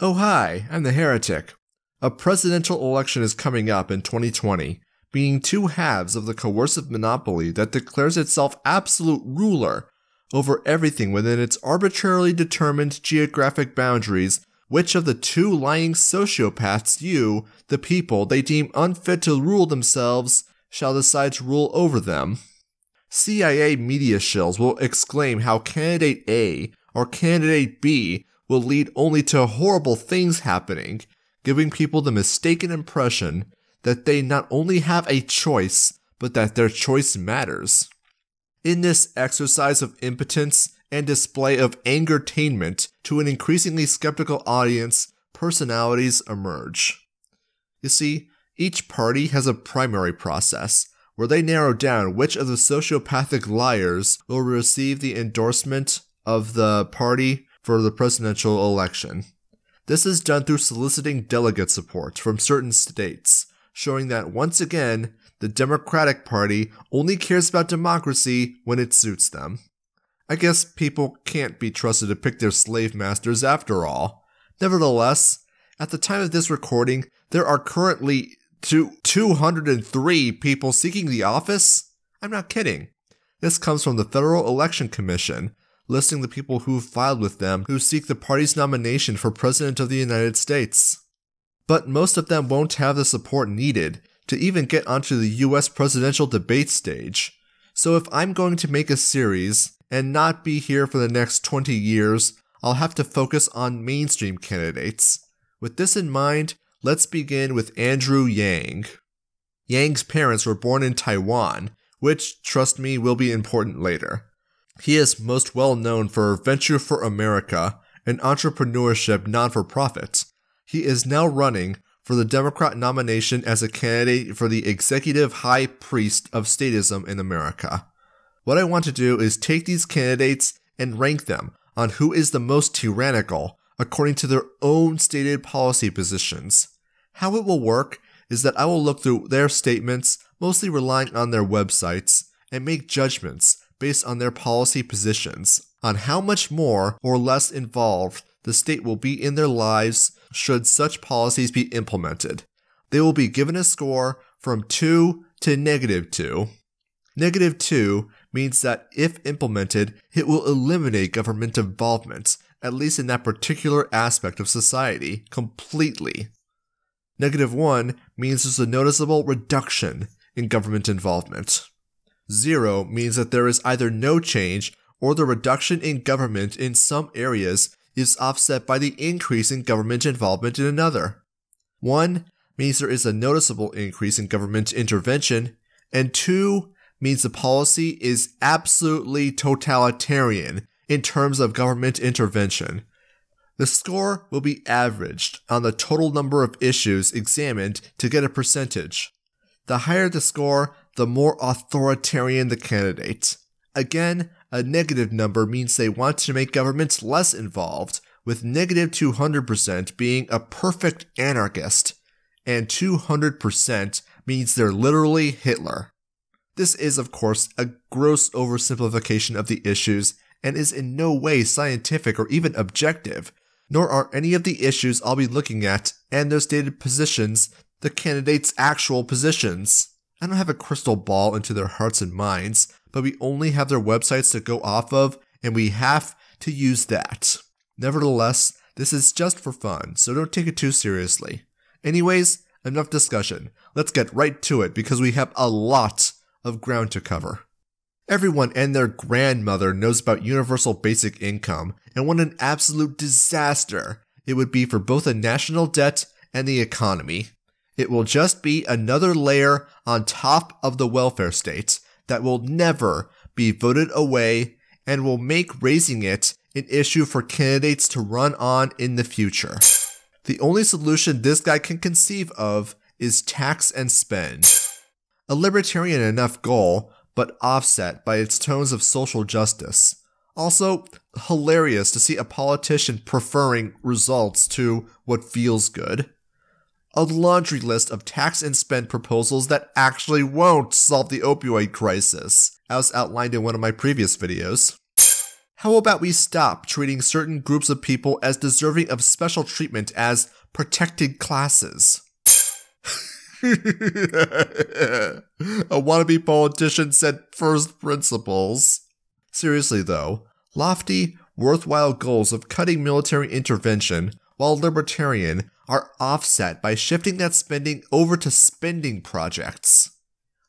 Oh hi, I'm the heretic. A presidential election is coming up in 2020, being two halves of the coercive monopoly that declares itself absolute ruler over everything within its arbitrarily determined geographic boundaries. Which of the two lying sociopaths you, the people they deem unfit to rule themselves, shall decide to rule over them? CIA media shills will exclaim how candidate A or candidate B will lead only to horrible things happening, giving people the mistaken impression that they not only have a choice, but that their choice matters. In this exercise of impotence and display of angertainment to an increasingly skeptical audience, personalities emerge. You see, each party has a primary process, where they narrow down which of the sociopathic liars will receive the endorsement of the party for the presidential election. This is done through soliciting delegate support from certain states, showing that once again, the Democratic Party only cares about democracy when it suits them. I guess people can't be trusted to pick their slave masters after all. Nevertheless, at the time of this recording, there are currently 203 people seeking the office? I'm not kidding. This comes from the Federal Election Commission, listing the people who've filed with them who seek the party's nomination for President of the United States. But most of them won't have the support needed to even get onto the US presidential debate stage. So if I'm going to make a series and not be here for the next 20 years, I'll have to focus on mainstream candidates. With this in mind, let's begin with Andrew Yang. Yang's parents were born in Taiwan, which, trust me, will be important later. He is most well known for Venture for America, an entrepreneurship non-for-profit. He is now running for the Democrat nomination as a candidate for the executive high priest of statism in America. What I want to do is take these candidates and rank them on who is the most tyrannical according to their own stated policy positions. How it will work is that I will look through their statements, mostly relying on their websites, and make judgments based on their policy positions on how much more or less involved the state will be in their lives should such policies be implemented. They will be given a score from 2 to negative 2. Negative 2 means that if implemented, it will eliminate government involvement, at least in that particular aspect of society, completely. Negative 1 means there's a noticeable reduction in government involvement. 0 means that there is either no change or the reduction in government in some areas is offset by the increase in government involvement in another. 1 means there is a noticeable increase in government intervention, and 2 means the policy is absolutely totalitarian in terms of government intervention. The score will be averaged on the total number of issues examined to get a percentage. The higher the score, the more authoritarian the candidate. Again, a negative number means they want to make governments less involved, with negative 200% being a perfect anarchist, and 200% means they're literally Hitler. This is, of course, a gross oversimplification of the issues and is in no way scientific or even objective, nor are any of the issues I'll be looking at and their stated positions the candidates' actual positions. I don't have a crystal ball into their hearts and minds, but we only have their websites to go off of, and we have to use that. Nevertheless, this is just for fun, so don't take it too seriously. Anyways, enough discussion. Let's get right to it because we have a lot of ground to cover. Everyone and their grandmother knows about universal basic income and what an absolute disaster it would be for both the national debt and the economy. It will just be another layer on top of the welfare state that will never be voted away and will make raising it an issue for candidates to run on in the future. The only solution this guy can conceive of is tax and spend. A libertarian enough goal, but offset by its tones of social justice. Also, hilarious to see a politician preferring results to what feels good. A laundry list of tax and spend proposals that actually won't solve the opioid crisis, as outlined in one of my previous videos. How about we stop treating certain groups of people as deserving of special treatment as protected classes? A wannabe politician said first principles. Seriously though, lofty, worthwhile goals of cutting military intervention, while libertarian, are offset by shifting that spending over to spending projects.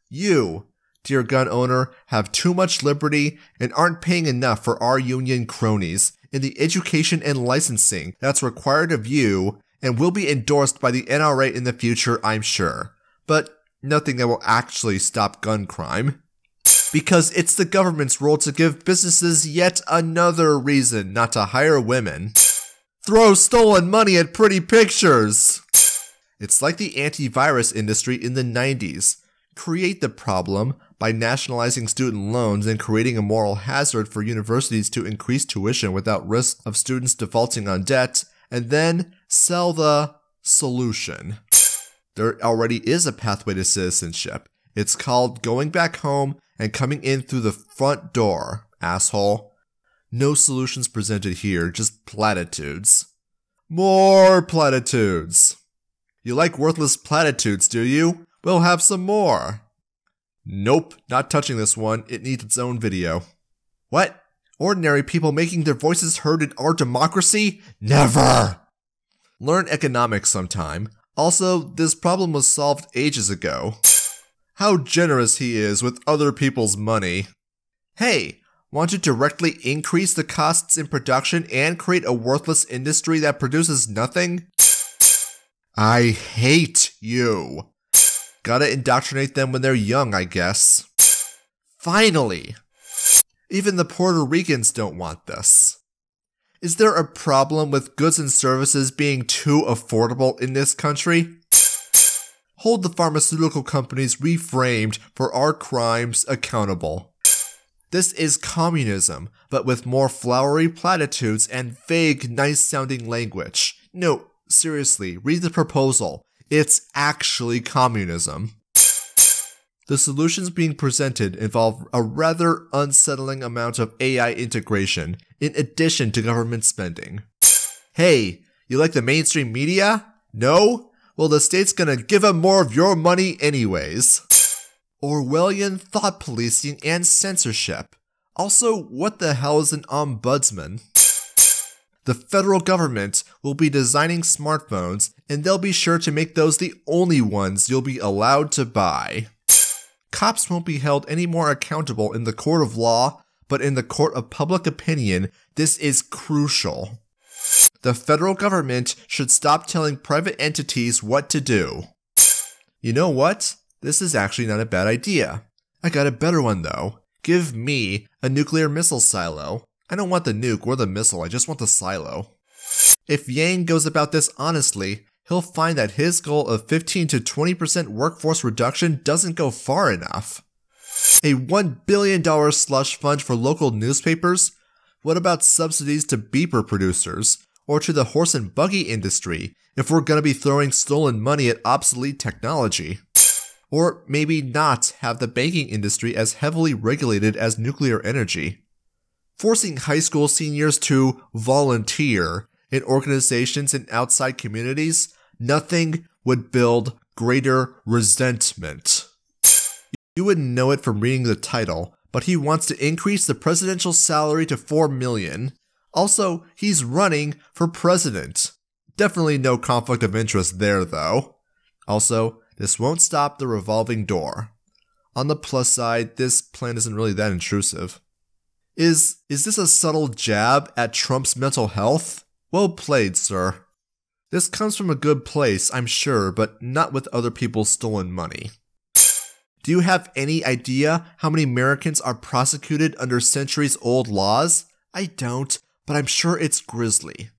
You, dear gun owner, have too much liberty and aren't paying enough for our union cronies in the education and licensing that's required of you and will be endorsed by the NRA in the future, I'm sure. But nothing that will actually stop gun crime. Because it's the government's role to give businesses yet another reason not to hire women. Throw stolen money at pretty pictures! It's like the antivirus industry in the 90s. Create the problem by nationalizing student loans and creating a moral hazard for universities to increase tuition without risk of students defaulting on debt, and then sell the solution. There already is a pathway to citizenship. It's called going back home and coming in through the front door, asshole. No solutions presented here, just platitudes. More platitudes. You like worthless platitudes, do you? We'll have some more. Nope, not touching this one. It needs its own video. What? Ordinary people making their voices heard in our democracy? Never! Learn economics sometime. Also, this problem was solved ages ago. How generous he is with other people's money. Hey, want to directly increase the costs in production and create a worthless industry that produces nothing? I hate you. Gotta indoctrinate them when they're young, I guess. Finally! Even the Puerto Ricans don't want this. Is there a problem with goods and services being too affordable in this country? Hold the pharmaceutical companies reframed for our crimes accountable. This is communism, but with more flowery platitudes and vague, nice-sounding language. No, seriously, read the proposal. It's actually communism. The solutions being presented involve a rather unsettling amount of AI integration in addition to government spending. Hey, you like the mainstream media? No? Well, the state's gonna give them more of your money anyways. Orwellian thought policing and censorship. Also, what the hell is an ombudsman? The federal government will be designing smartphones, and they'll be sure to make those the only ones you'll be allowed to buy. Cops won't be held any more accountable in the court of law, but in the court of public opinion, this is crucial. The federal government should stop telling private entities what to do. You know what? This is actually not a bad idea. I got a better one though. Give me a nuclear missile silo. I don't want the nuke or the missile, I just want the silo. If Yang goes about this honestly, he'll find that his goal of 15 to 20% workforce reduction doesn't go far enough. A $1 billion slush fund for local newspapers? What about subsidies to beeper producers, or to the horse and buggy industry, if we're gonna be throwing stolen money at obsolete technology? Or maybe not have the banking industry as heavily regulated as nuclear energy. Forcing high school seniors to volunteer in organizations and outside communities, nothing would build greater resentment. You wouldn't know it from reading the title, but he wants to increase the presidential salary to $4 million. Also, he's running for president. Definitely no conflict of interest there, though. Also, this won't stop the revolving door. On the plus side, this plan isn't really that intrusive. Is this a subtle jab at Trump's mental health? Well played, sir. This comes from a good place, I'm sure, but not with other people's stolen money. Do you have any idea how many Americans are prosecuted under centuries-old laws? I don't, but I'm sure it's grisly.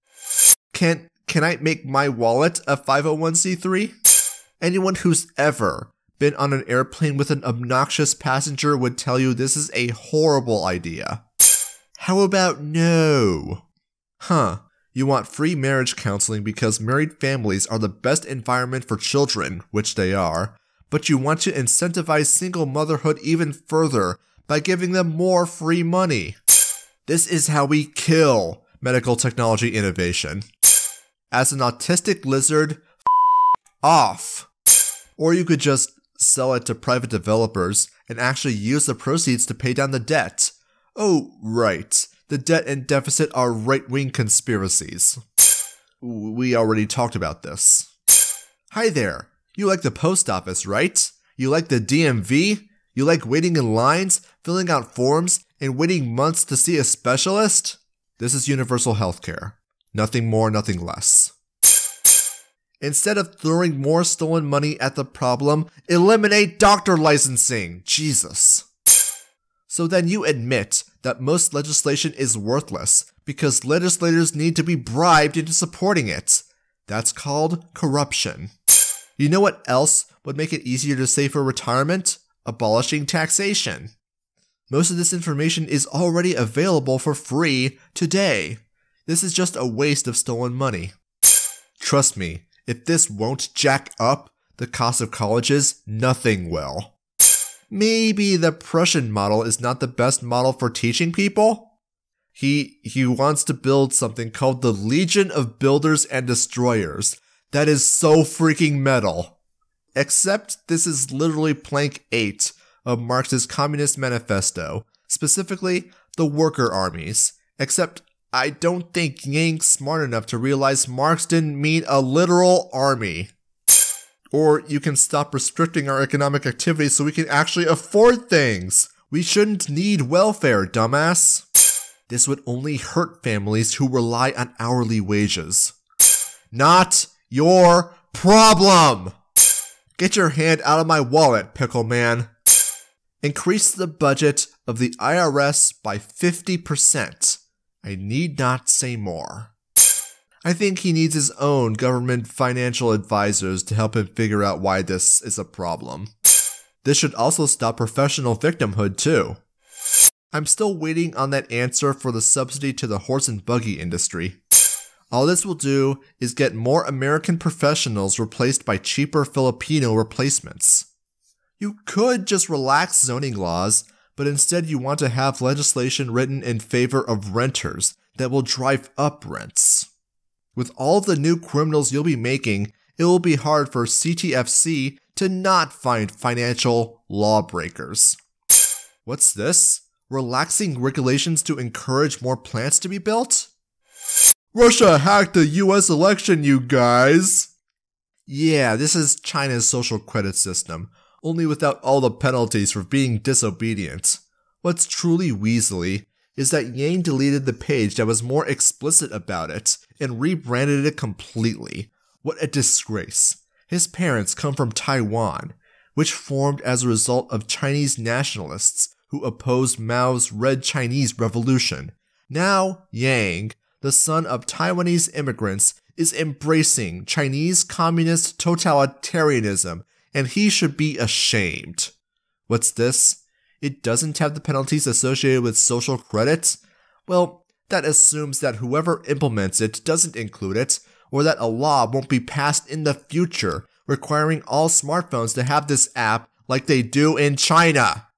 Can I make my wallet a 501c3? Anyone who's ever been on an airplane with an obnoxious passenger would tell you this is a horrible idea. How about no? Huh, you want free marriage counseling because married families are the best environment for children, which they are, but you want to incentivize single motherhood even further by giving them more free money. This is how we kill medical technology innovation. As an autistic lizard, off. Or you could just sell it to private developers and actually use the proceeds to pay down the debt. Oh, right. The debt and deficit are right-wing conspiracies. We already talked about this. Hi there. You like the post office, right? You like the DMV? You like waiting in lines, filling out forms, and waiting months to see a specialist? This is universal healthcare. Nothing more, nothing less. Instead of throwing more stolen money at the problem, eliminate doctor licensing. Jesus. So then you admit that most legislation is worthless because legislators need to be bribed into supporting it. That's called corruption. You know what else would make it easier to save for retirement? Abolishing taxation. Most of this information is already available for free today. This is just a waste of stolen money. Trust me, if this won't jack up the cost of colleges, nothing will. Maybe the Prussian model is not the best model for teaching people? He wants to build something called the Legion of Builders and Destroyers. That is so freaking metal. Except this is literally Plank 8 of Marx's Communist Manifesto, specifically the worker armies. Except I don't think Yang's smart enough to realize Marx didn't mean a literal army. Or you can stop restricting our economic activity so we can actually afford things. We shouldn't need welfare, dumbass. This would only hurt families who rely on hourly wages. Not your problem! Get your hand out of my wallet, pickle man. Increase the budget of the IRS by 50%. I need not say more. I think he needs his own government financial advisors to help him figure out why this is a problem. This should also stop professional victimhood too. I'm still waiting on that answer for the subsidy to the horse and buggy industry. All this will do is get more American professionals replaced by cheaper Filipino replacements. You could just relax zoning laws, but instead you want to have legislation written in favor of renters that will drive up rents. With all the new criminals you'll be making, it will be hard for CTFC to not find financial lawbreakers. What's this? Relaxing regulations to encourage more plants to be built? Russia hacked the US election, you guys! Yeah, this is China's social credit system, only without all the penalties for being disobedient. What's truly weaselly is that Yang deleted the page that was more explicit about it and rebranded it completely. What a disgrace. His parents come from Taiwan, which formed as a result of Chinese nationalists who opposed Mao's Red Chinese Revolution. Now, Yang, the son of Taiwanese immigrants, is embracing Chinese communist totalitarianism, and he should be ashamed. What's this? It doesn't have the penalties associated with social credit? Well, that assumes that whoever implements it doesn't include it, or that a law won't be passed in the future requiring all smartphones to have this app like they do in China.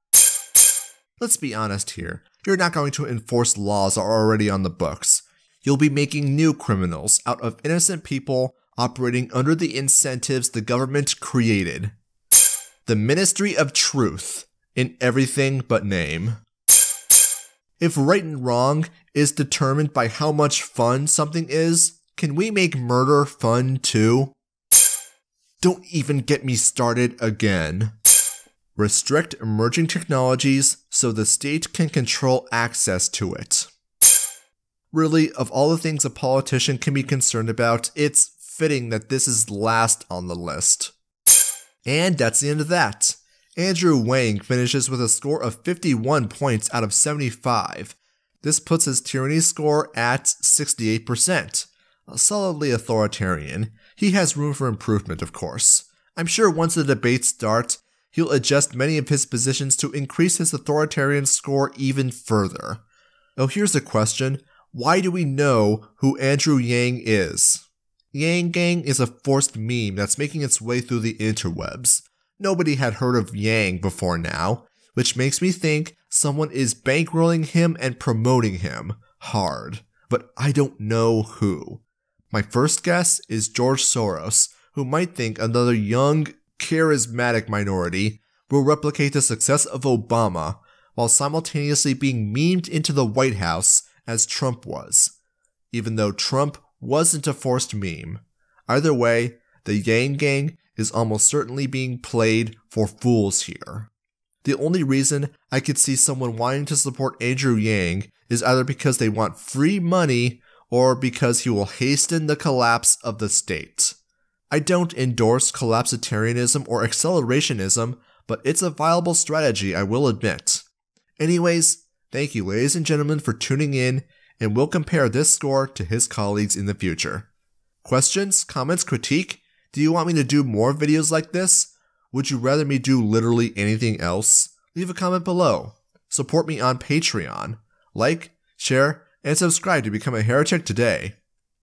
Let's be honest here. You're not going to enforce laws that are already on the books. You'll be making new criminals out of innocent people operating under the incentives the government created. The Ministry of Truth in everything but name. If right and wrong is determined by how much fun something is, can we make murder fun too? Don't even get me started again. Restrict emerging technologies so the state can control access to it. Really, of all the things a politician can be concerned about, it's fitting that this is last on the list. And that's the end of that. Andrew Yang finishes with a score of 51 points out of 75. This puts his tyranny score at 68%. Solidly authoritarian. He has room for improvement, of course. I'm sure once the debates start, he'll adjust many of his positions to increase his authoritarian score even further. Oh, here's a question. Why do we know who Andrew Yang is? Yang Gang is a forced meme that's making its way through the interwebs. Nobody had heard of Yang before now, which makes me think someone is bankrolling him and promoting him hard, but I don't know who. My first guess is George Soros, who might think another young, charismatic minority will replicate the success of Obama while simultaneously being memed into the White House as Trump was, even though Trump wasn't a forced meme. Either way, the Yang Gang is almost certainly being played for fools here. The only reason I could see someone wanting to support Andrew Yang is either because they want free money or because he will hasten the collapse of the state. I don't endorse collapsitarianism or accelerationism, but it's a viable strategy, I will admit. Anyways, thank you, ladies and gentlemen, for tuning in, and we'll compare this score to his colleagues in the future. Questions? Comments? Critique? Do you want me to do more videos like this? Would you rather me do literally anything else? Leave a comment below. Support me on Patreon. Like, share, and subscribe to become a heretic today.